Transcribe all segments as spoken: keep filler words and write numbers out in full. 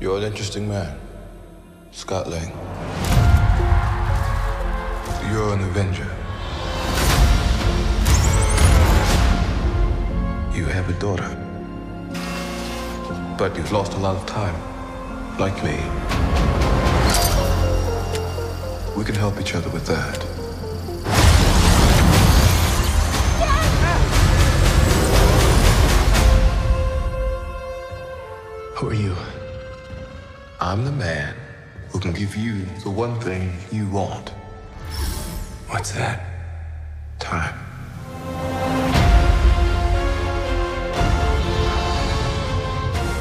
You're an interesting man, Scott Lang. You're an Avenger. You have a daughter, but you've lost a lot of time, like me. We can help each other with that. Who are you? I'm the man who can give you the one thing you want. What's that? Time.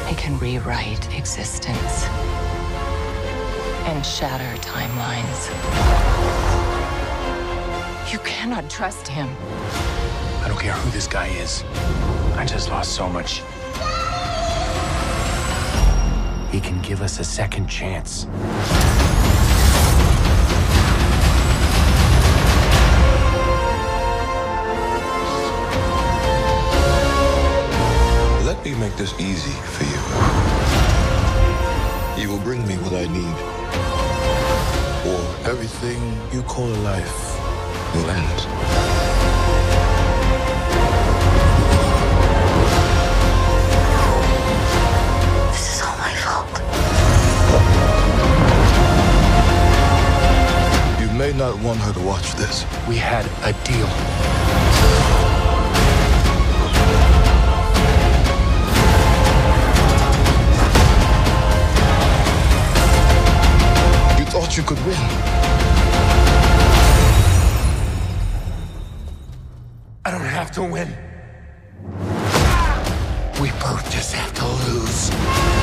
I can rewrite existence and shatter timelines. You cannot trust him. I don't care who this guy is. I just lost so much. He can give us a second chance. Let me make this easy for you. You will bring me what I need, or everything you call life will end. I may not want her to watch this. We had a deal. You thought you could win. I don't have to win. We both just have to lose.